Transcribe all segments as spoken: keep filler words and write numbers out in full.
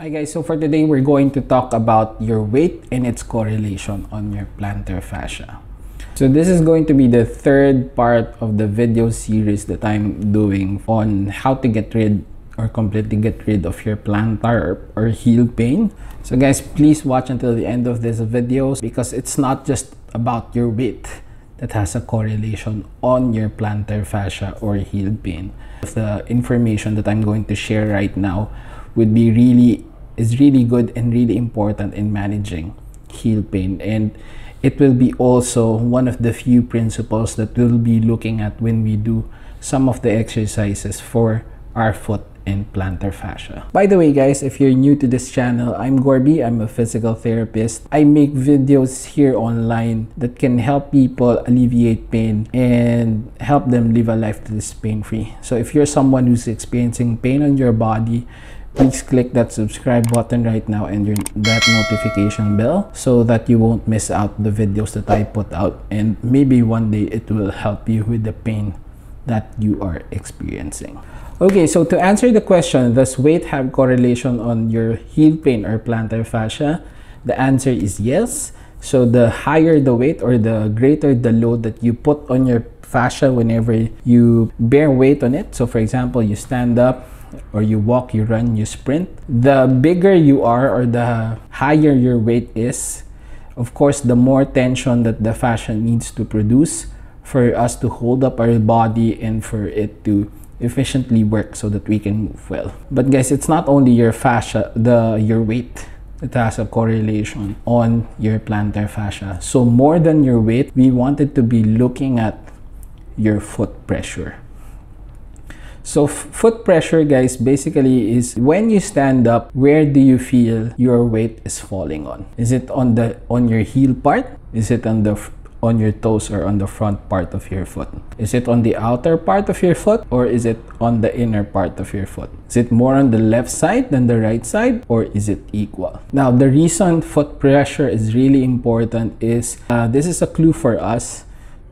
Hi guys, so for today we're going to talk about your weight and its correlation on your plantar fascia. So this is going to be the third part of the video series that I'm doing on how to get rid or completely get rid of your plantar or, or heel pain. So guys, please watch until the end of this video because it's not just about your weight that has a correlation on your plantar fascia or heel pain. The information that I'm going to share right now would be really is really good and really important in managing heel pain, and it will be also one of the few principles that we'll be looking at when we do some of the exercises for our foot and plantar fascia. By the way guys, if you're new to this channel, I'm Gorby. I'm a physical therapist. I make videos here online that can help people alleviate pain and help them live a life that is pain-free. So if you're someone who's experiencing pain on your body, please click that subscribe button right now and your, that notification bell so that you won't miss out the videos that I put out, and maybe one day it will help you with the pain that you are experiencing. Okay, so to answer the question, does weight have correlation on your heel pain or plantar fascia? The answer is yes. So the higher the weight or the greater the load that you put on your fascia whenever you bear weight on it. So for example, you stand up, or you walk, you run, you sprint. The bigger you are or the higher your weight is, of course, the more tension that the fascia needs to produce for us to hold up our body and for it to efficiently work so that we can move well. But guys, it's not only your fascia, the your weight that has a correlation on your plantar fascia. So more than your weight, we wanted to be looking at your foot pressure. So foot pressure, guys, basically is when you stand up, where do you feel your weight is falling on? Is it on the on your heel part? Is it on the on your toes or on the front part of your foot? Is it on the outer part of your foot or is it on the inner part of your foot? Is it more on the left side than the right side, or is it equal? Now, the reason foot pressure is really important is uh, this is a clue for us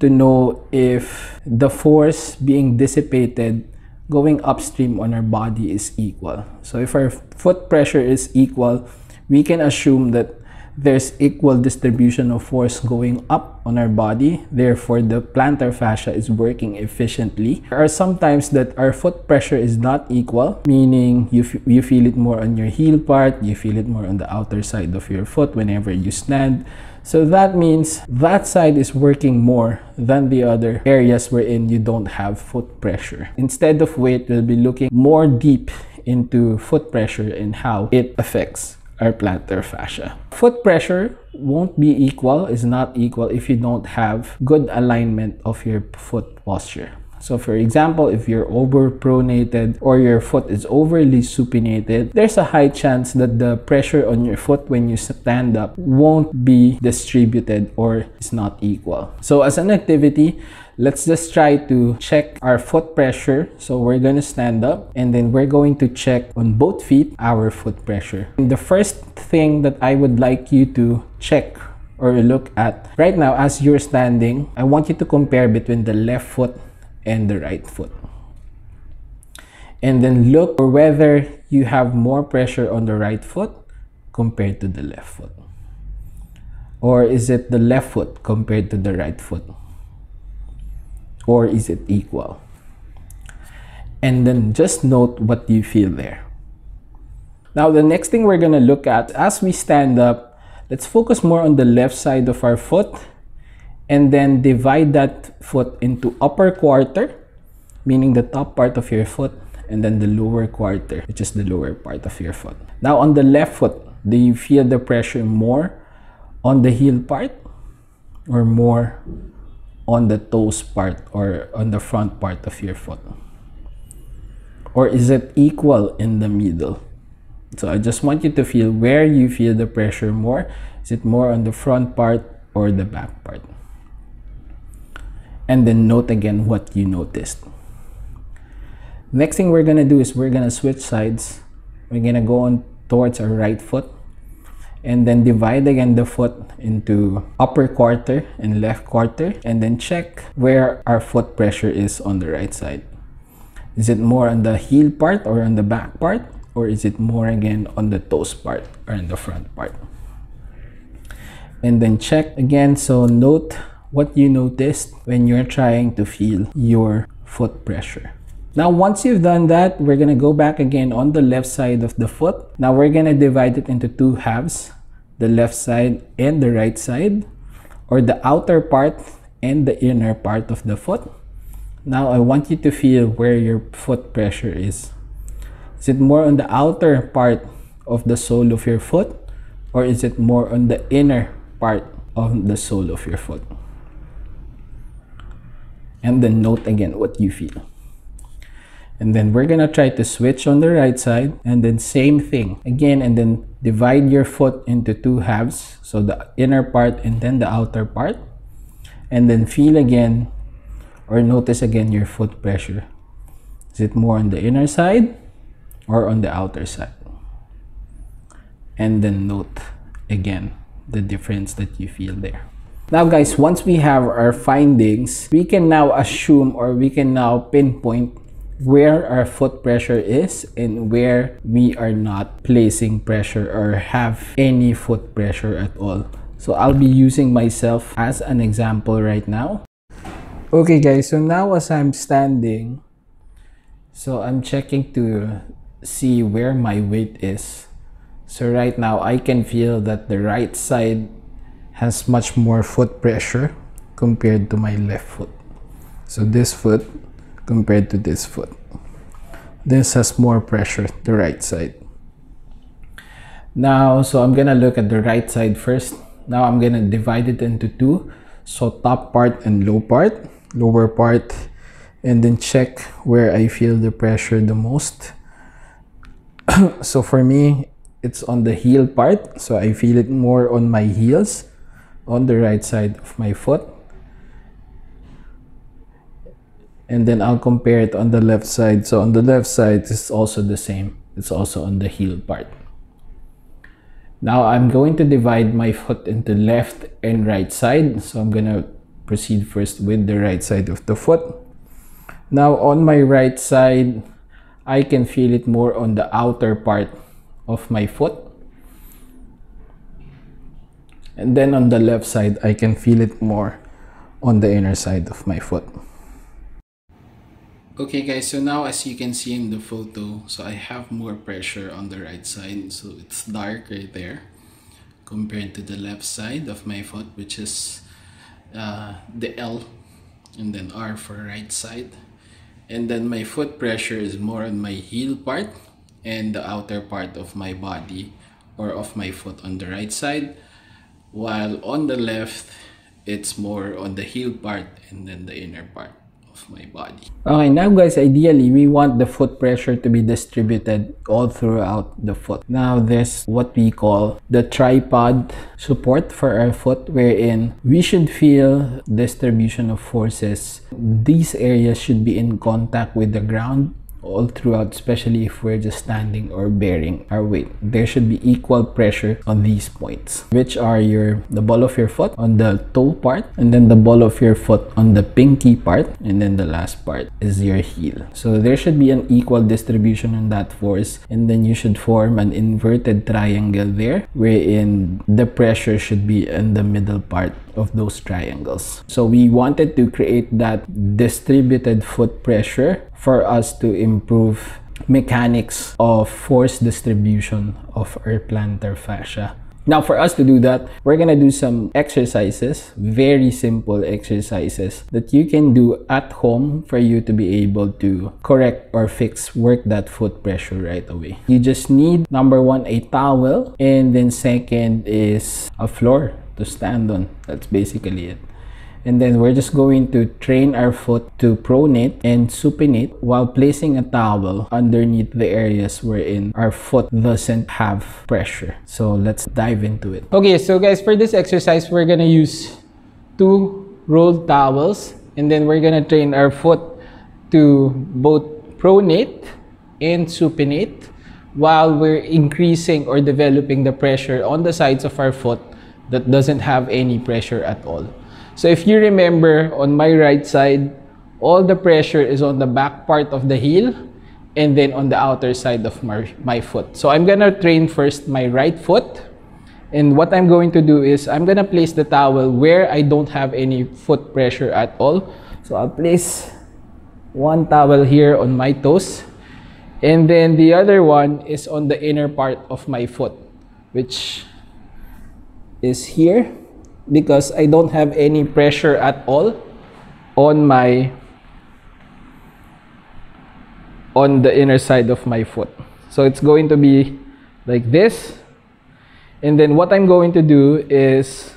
to know if the force being dissipated going upstream on our body is equal. So if our foot pressure is equal, we can assume that there's equal distribution of force going up on our body. Therefore, the plantar fascia is working efficiently. There are sometimes that our foot pressure is not equal, meaning you, f you feel it more on your heel part, you feel it more on the outer side of your foot whenever you stand. So that means that side is working more than the other areas wherein you don't have foot pressure. Instead of weight, we'll be looking more deep into foot pressure and how it affects our plantar fascia. Foot pressure won't be equal, is not equal, if you don't have good alignment of your foot posture. So for example, if you're over pronated or your foot is overly supinated, there's a high chance that the pressure on your foot when you stand up won't be distributed or is not equal. So as an activity, let's just try to check our foot pressure. So we're going to stand up and then we're going to check on both feet our foot pressure. And the first thing that I would like you to check or look at right now as you're standing, I want you to compare between the left foot and the right foot. And then look for whether you have more pressure on the right foot compared to the left foot. Or is it the left foot compared to the right foot? Or is it equal? And then just note what you feel there. Now, the next thing we're gonna look at as we stand up, let's focus more on the left side of our foot and then divide that foot into upper quarter, meaning the top part of your foot, and then the lower quarter, which is the lower part of your foot. Now, on the left foot, do you feel the pressure more on the heel part or more on the toes part or on the front part of your foot? Or is it equal in the middle? So I just want you to feel where you feel the pressure more. Is it more on the front part or the back part? And then note again what you noticed. Next thing we're gonna do is we're gonna switch sides. We're gonna go on towards our right foot and then divide again the foot into upper quarter and left quarter, and then check where our foot pressure is on the right side. Is it more on the heel part or on the back part, or is it more again on the toes part or in the front part? And then check again. So note what you noticed when you're trying to feel your foot pressure. Now, once you've done that, we're going to go back again on the left side of the foot. Now, we're going to divide it into two halves, the left side and the right side, or the outer part and the inner part of the foot. Now, I want you to feel where your foot pressure is. Is it more on the outer part of the sole of your foot, or is it more on the inner part of the sole of your foot? And then note again what you feel. And then we're gonna try to switch on the right side, and then same thing again, and then divide your foot into two halves, so the inner part and then the outer part, and then feel again or notice again your foot pressure. Is it more on the inner side or on the outer side? And then note again the difference that you feel there. Now guys, once we have our findings, we can now assume, or we can now pinpoint where our foot pressure is and where we are not placing pressure or have any foot pressure at all. So I'll be using myself as an example right now. Okay guys, so now as I'm standing, so I'm checking to see where my weight is. So right now I can feel that the right side has much more foot pressure compared to my left foot. So this foot compared to this foot, this has more pressure, the right side. Now, so I'm gonna look at the right side first. Now I'm gonna divide it into two, so top part and low part, lower part, and then check where I feel the pressure the most. So for me, it's on the heel part, so I feel it more on my heels, on the right side of my foot. And then I'll compare it on the left side. So on the left side, it's also the same. It's also on the heel part. Now I'm going to divide my foot into left and right side. So I'm going to proceed first with the right side of the foot. Now on my right side, I can feel it more on the outer part of my foot. And then on the left side, I can feel it more on the inner side of my foot. Okay guys, so now as you can see in the photo, so I have more pressure on the right side, so it's dark right there compared to the left side of my foot, which is uh, the L and then R for right side. And then my foot pressure is more on my heel part and the outer part of my body or of my foot on the right side, while on the left it's more on the heel part and then the inner part of my body. Okay, now guys, ideally we want the foot pressure to be distributed all throughout the foot. Now there's what we call the tripod support for our foot, wherein we should feel distribution of forces. These areas should be in contact with the ground all throughout, especially if we're just standing or bearing our weight. There should be equal pressure on these points, which are your the ball of your foot on the toe part, and then the ball of your foot on the pinky part, and then the last part is your heel. So there should be an equal distribution on that force, and then you should form an inverted triangle there, wherein the pressure should be in the middle part of those triangles. So we wanted to create that distributed foot pressure for us to improve mechanics of force distribution of our plantar fascia. Now for us to do that, we're gonna do some exercises, very simple exercises that you can do at home for you to be able to correct or fix, work that foot pressure right away. You just need, number one, a towel, and then second is a floor to stand on. That's basically it. And then we're just going to train our foot to pronate and supinate while placing a towel underneath the areas wherein our foot doesn't have pressure. So let's dive into it. Okay, so guys, for this exercise, we're gonna use two rolled towels, and then we're gonna train our foot to both pronate and supinate while we're increasing or developing the pressure on the sides of our foot that doesn't have any pressure at all. So if you remember, on my right side, all the pressure is on the back part of the heel and then on the outer side of my, my foot. So I'm gonna train first my right foot, and what I'm going to do is I'm gonna place the towel where I don't have any foot pressure at all. So I'll place one towel here on my toes, and then the other one is on the inner part of my foot, which is here, because I don't have any pressure at all on my on the inner side of my foot. So it's going to be like this, and then what I'm going to do is,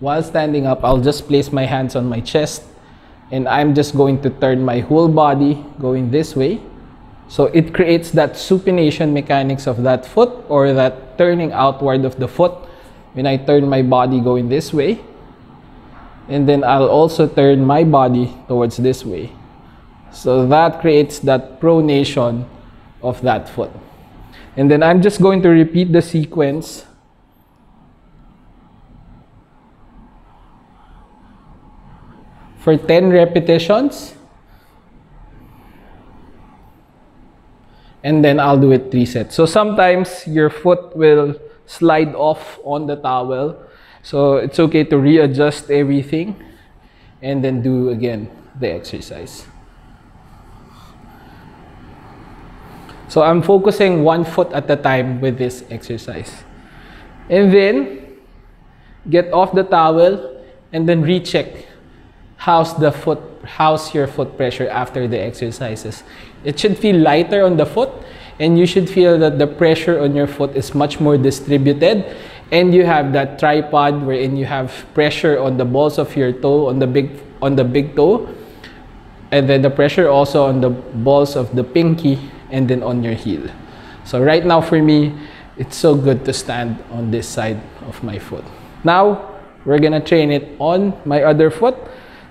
while standing up, I'll just place my hands on my chest, and I'm just going to turn my whole body going this way. So it creates that supination mechanics of that foot, or that turning outward of the foot when I turn my body going this way. And then I'll also turn my body towards this way. So that creates that pronation of that foot. And then I'm just going to repeat the sequence for ten repetitions, and then I'll do it three sets. So sometimes your foot will slide off on the towel, so it's okay to readjust everything and then do again the exercise. So I'm focusing one foot at a time with this exercise, and then get off the towel and then recheck how's the foot, how's your foot pressure after the exercises. It should feel lighter on the foot, and you should feel that the pressure on your foot is much more distributed, and you have that tripod wherein you have pressure on the balls of your toe, on the big on the big toe, and then the pressure also on the balls of the pinky, and then on your heel. So right now for me, it's so good to stand on this side of my foot. Now we're gonna train it on my other foot.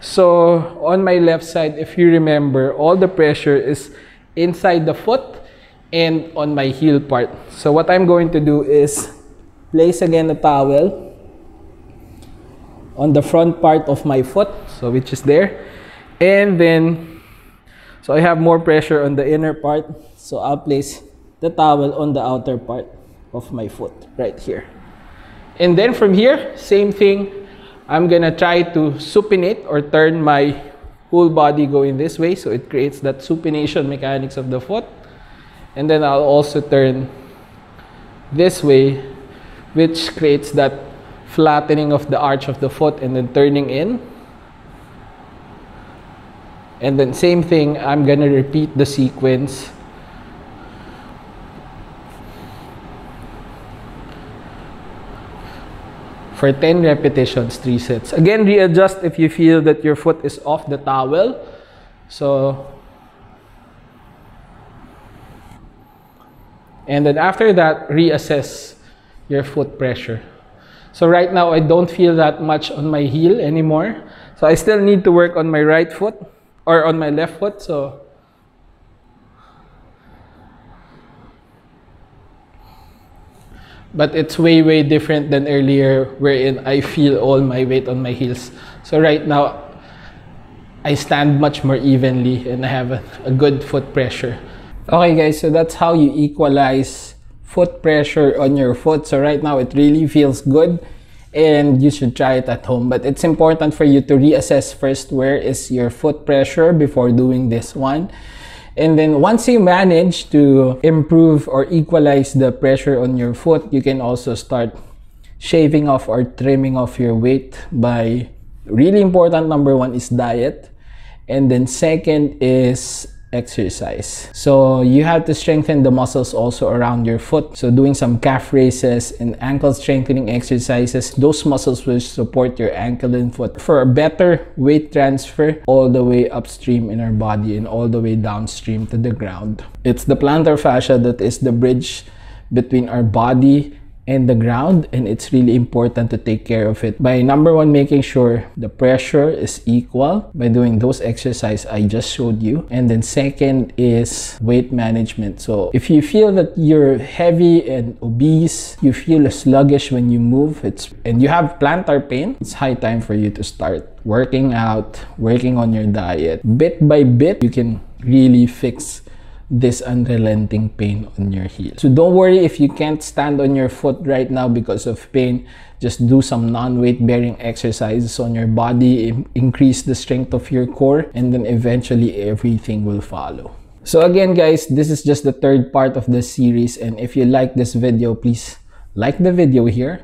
So on my left side, if you remember, all the pressure is inside the foot and on my heel part. So what I'm going to do is place again a towel on the front part of my foot, so which is there, and then so I have more pressure on the inner part, so I'll place the towel on the outer part of my foot right here. And then from here, same thing, I'm gonna try to supinate or turn my whole body going this way, so it creates that supination mechanics of the foot. And then I'll also turn this way, which creates that flattening of the arch of the foot and then turning in. And then same thing, I'm gonna repeat the sequence for ten repetitions, three sets. Again, readjust if you feel that your foot is off the towel. So, and then after that, reassess your foot pressure. So right now, I don't feel that much on my heel anymore. So I still need to work on my right foot, or on my left foot. So, but it's way, way different than earlier, wherein I feel all my weight on my heels. So right now, I stand much more evenly, and I have a, a good foot pressure. Okay guys, so that's how you equalize foot pressure on your foot. So right now, it really feels good, and you should try it at home. But it's important for you to reassess first where is your foot pressure before doing this one. And then once you manage to improve or equalize the pressure on your foot, you can also start shaving off or trimming off your weight by really important. Number one is diet. And then second is exercise. So you have to strengthen the muscles also around your foot. So doing some calf raises and ankle strengthening exercises, those muscles will support your ankle and foot for a better weight transfer all the way upstream in our body and all the way downstream to the ground. It's the plantar fascia that is the bridge between our body and the ground, and it's really important to take care of it by, number one, making sure the pressure is equal by doing those exercises I just showed you, and then second is weight management. So if you feel that you're heavy and obese, you feel sluggish when you move, it's and you have plantar pain, it's high time for you to start working out, working on your diet. Bit by bit, you can really fix this unrelenting pain on your heel. So don't worry if you can't stand on your foot right now because of pain. Just do some non-weight bearing exercises on your body, increase the strength of your core, and then eventually everything will follow. So again guys, this is just the third part of the series, and if you like this video, please like the video here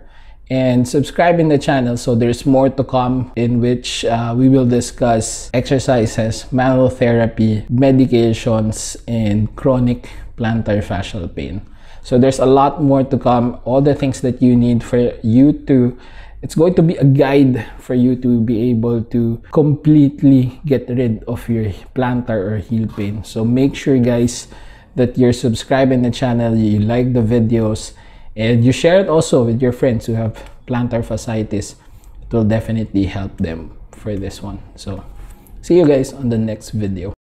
and subscribe in the channel, so there's more to come in which uh, we will discuss exercises, manual therapy, medications, and chronic plantar fascial pain. So there's a lot more to come, all the things that you need for you to, it's going to be a guide for you to be able to completely get rid of your plantar or heel pain. So make sure guys that you're subscribed in the channel, you like the videos, and you share it also with your friends who have plantar fasciitis. It will definitely help them for this one. So see you guys on the next video.